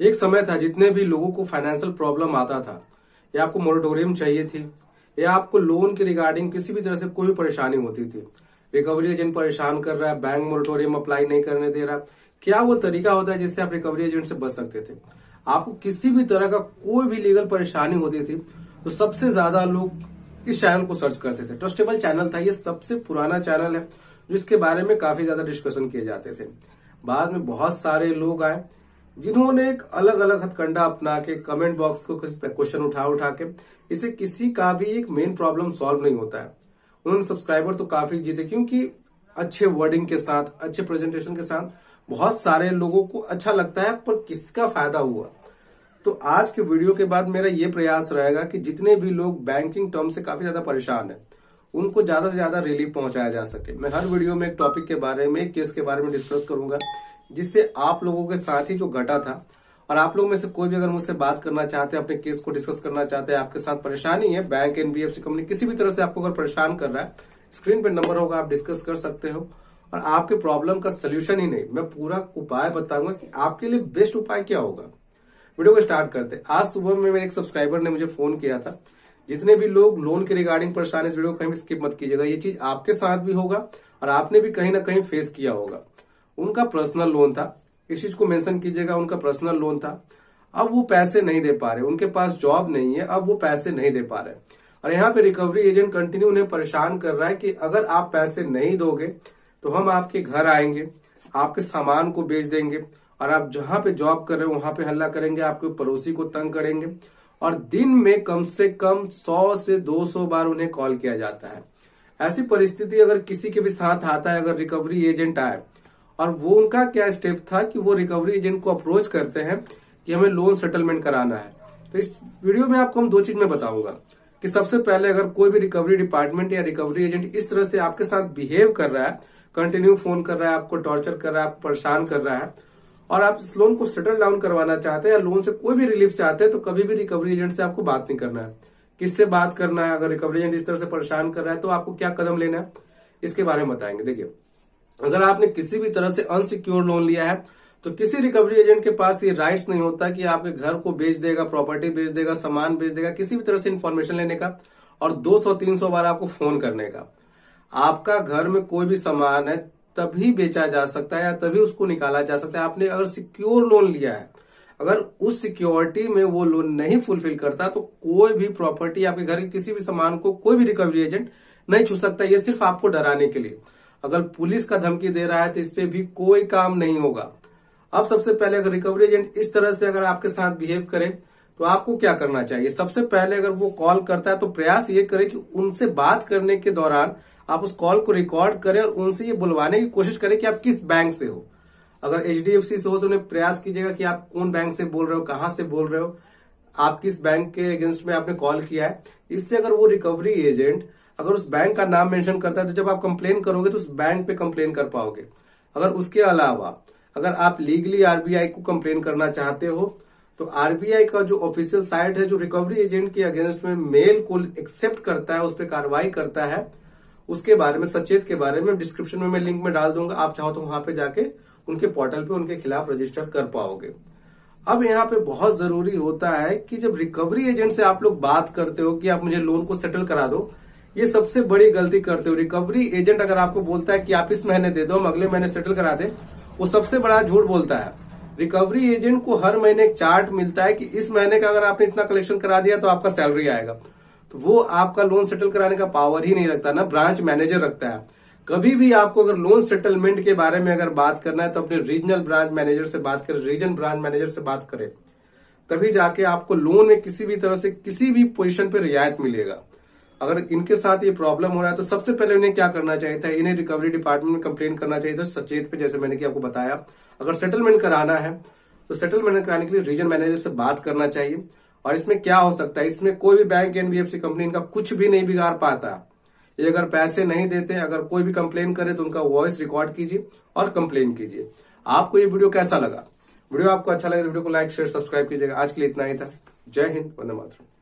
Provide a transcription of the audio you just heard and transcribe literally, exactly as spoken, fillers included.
एक समय था जितने भी लोगों को फाइनेंशियल प्रॉब्लम आता था, या आपको मोरेटोरियम चाहिए थी, या आपको लोन के रिगार्डिंग किसी भी तरह से कोई भी परेशानी होती थी, रिकवरी एजेंट परेशान कर रहा है, बैंक मोरेटोरियम अप्लाई नहीं करने दे रहा, क्या वो तरीका होता है जिससे आप रिकवरी एजेंट से बच सकते थे? आपको किसी भी तरह का कोई भी लीगल परेशानी होती थी तो सबसे ज्यादा लोग इस चैनल को सर्च करते थे। ट्रस्टेबल चैनल था, ये सबसे पुराना चैनल है जिसके बारे में काफी ज्यादा डिस्कशन किए जाते थे। बाद में बहुत सारे लोग आए जिन्होंने एक अलग अलग हथकंडा अपना के कमेंट बॉक्स को क्वेश्चन उठा उठा के, इसे किसी का भी एक मेन प्रॉब्लम सॉल्व नहीं होता है। उन्होंने सब्सक्राइबर तो काफी जीते क्योंकि अच्छे वर्डिंग के साथ, अच्छे प्रेजेंटेशन के साथ बहुत सारे लोगों को अच्छा लगता है, पर किसका फायदा हुआ? तो आज के वीडियो के बाद मेरा ये प्रयास रहेगा कि जितने भी लोग बैंकिंग टर्म से काफी ज्यादा परेशान है उनको ज्यादा से ज्यादा रिलीफ पहुंचाया जा सके। मैं हर वीडियो में एक टॉपिक के बारे में, एक केस के बारे में डिस्कस करूंगा जिससे आप लोगों के साथ ही जो घटा था, और आप लोग में से कोई भी अगर मुझसे बात करना चाहते हैं, अपने केस को डिस्कस करना चाहते हैं, आपके साथ परेशानी है, बैंक एनबीएफसी कंपनी किसी भी तरह से आपको अगर परेशान कर रहा है, स्क्रीन पे नंबर होगा, आप डिस्कस कर सकते हो। और आपके प्रॉब्लम का सोल्यूशन ही नहीं, मैं पूरा उपाय बताऊंगा कि आपके लिए बेस्ट उपाय क्या होगा। वीडियो को स्टार्ट करते हैं। आज सुबह में मेरे एक सब्सक्राइबर ने मुझे फोन किया था। जितने भी लोग लोन के रिगार्डिंग परेशान, इस वीडियो को कहीं स्किप मत कीजिएगा, ये चीज आपके साथ भी होगा और आपने भी कहीं ना कहीं फेस किया होगा। उनका पर्सनल लोन था, इस चीज को मेंशन कीजिएगा, उनका पर्सनल लोन था। अब वो पैसे नहीं दे पा रहे, उनके पास जॉब नहीं है, अब वो पैसे नहीं दे पा रहे, और यहाँ पे रिकवरी एजेंट कंटिन्यू उन्हें परेशान कर रहा है कि अगर आप पैसे नहीं दोगे तो हम आपके घर आएंगे, आपके सामान को बेच देंगे, और आप जहां पे जॉब कर रहे हो वहां पे हल्ला करेंगे, आपके पड़ोसी को तंग करेंगे। और दिन में कम से कम सौ से दो सौ बार उन्हें कॉल किया जाता है। ऐसी परिस्थिति अगर किसी के भी साथ आता है, अगर रिकवरी एजेंट आए, और वो उनका क्या स्टेप था कि वो रिकवरी एजेंट को अप्रोच करते हैं कि हमें लोन सेटलमेंट कराना है। तो इस वीडियो में आपको हम दो चीज में बताऊंगा कि सबसे पहले अगर कोई भी रिकवरी डिपार्टमेंट या रिकवरी एजेंट इस तरह से आपके साथ बिहेव कर रहा है, कंटिन्यू फोन कर रहा है, आपको टॉर्चर कर रहा है, आपको परेशान कर रहा है, और आप इस लोन को सेटल डाउन करवाना चाहते हैं या लोन से कोई भी रिलीफ चाहते हैं, तो कभी भी रिकवरी एजेंट से आपको बात नहीं करना है। किससे बात करना है? अगर रिकवरी एजेंट इस तरह से परेशान कर रहा है तो आपको क्या कदम लेना है, इसके बारे में बताएंगे। देखिए, अगर आपने किसी भी तरह से अनसिक्योर लोन लिया है तो किसी रिकवरी एजेंट के पास ये राइट्स नहीं होता कि आपके घर को बेच देगा, प्रॉपर्टी बेच देगा, सामान बेच देगा, किसी भी तरह से इन्फॉर्मेशन लेने का और दो सौ तीन सौ बार आपको फोन करने का। आपका घर में कोई भी सामान है तभी बेचा जा सकता है या तभी उसको निकाला जा सकता है। आपने अगर सिक्योर लोन लिया है, अगर उस सिक्योरिटी में वो लोन नहीं फुलफिल करता तो कोई भी प्रॉपर्टी, आपके घर के किसी भी सामान को कोई भी रिकवरी एजेंट नहीं छू सकता। ये सिर्फ आपको डराने के लिए। अगर पुलिस का धमकी दे रहा है तो इस पे भी कोई काम नहीं होगा। अब सबसे पहले अगर रिकवरी एजेंट इस तरह से अगर आपके साथ बिहेव करे तो आपको क्या करना चाहिए? सबसे पहले अगर वो कॉल करता है तो प्रयास ये करें कि उनसे बात करने के दौरान आप उस कॉल को रिकॉर्ड करें और उनसे ये बुलवाने की कोशिश करें कि आप किस बैंक से हो। अगर एच डी एफ सी से हो तो उन्हें प्रयास कीजिएगा कि आप कौन बैंक से बोल रहे हो, कहां से बोल रहे हो, आप किस बैंक के अगेंस्ट में आपने कॉल किया है। इससे अगर वो रिकवरी एजेंट अगर उस बैंक का नाम मेंशन करता है तो जब आप कंप्लेन करोगे तो उस बैंक पे कंप्लेन कर पाओगे। अगर उसके अलावा अगर आप लीगली आर बी आई को कंप्लेन करना चाहते हो तो आर बी आई का जो ऑफिशियल साइट है जो रिकवरी एजेंट के अगेंस्ट में मेल को एक्सेप्ट करता है, उस पर कार्रवाई करता है, उसके बारे में, सचेत के बारे में डिस्क्रिप्शन में मैं लिंक में डाल दूंगा। आप चाहो तो वहां पे जाके उनके पोर्टल पे उनके खिलाफ रजिस्टर कर पाओगे। अब यहाँ पे बहुत जरूरी होता है कि जब रिकवरी एजेंट से आप लोग बात करते हो कि आप मुझे लोन को सेटल करा दो, ये सबसे बड़ी गलती करते हो। रिकवरी एजेंट अगर आपको बोलता है कि आप इस महीने दे दो, हम अगले महीने सेटल करा दे, वो सबसे बड़ा झूठ बोलता है। रिकवरी एजेंट को हर महीने एक चार्ट मिलता है कि इस महीने का अगर आपने इतना कलेक्शन करा दिया तो आपका सैलरी आएगा। तो वो आपका लोन सेटल कराने का पावर ही नहीं रखता, ना ब्रांच मैनेजर रखता है। कभी भी आपको अगर लोन सेटलमेंट के बारे में अगर बात करना है तो अपने रीजनल ब्रांच मैनेजर से बात करें, रीजन ब्रांच मैनेजर से बात करें, तभी जाके आपको लोन में किसी भी तरह से किसी भी पोजीशन पे रियायत मिलेगा। अगर इनके साथ ये प्रॉब्लम हो रहा है तो सबसे पहले इन्हें क्या करना चाहिए था? इन्हें रिकवरी डिपार्टमेंट में कंप्लेन करना चाहिए था सचेत पे, जैसे मैंने कि आपको बताया। अगर सेटलमेंट कराना है तो सेटलमेंट कराने के लिए रीजन मैनेजर से बात करना चाहिए। और इसमें क्या हो सकता है? इसमें कोई भी bank N B F C company इनका कुछ भी नहीं बिगाड़ पाता। ये अगर पैसे नहीं देते, अगर कोई भी कंप्लेन करे तो उनका वॉइस रिकॉर्ड कीजिए और कंप्लेन कीजिए। आपको ये वीडियो कैसा लगा? वीडियो आपको अच्छा लगे तो वीडियो को लाइक, शेयर, सब्सक्राइब कीजिएगा। आज के लिए इतना ही था। जय हिंद, वंदे मातरम।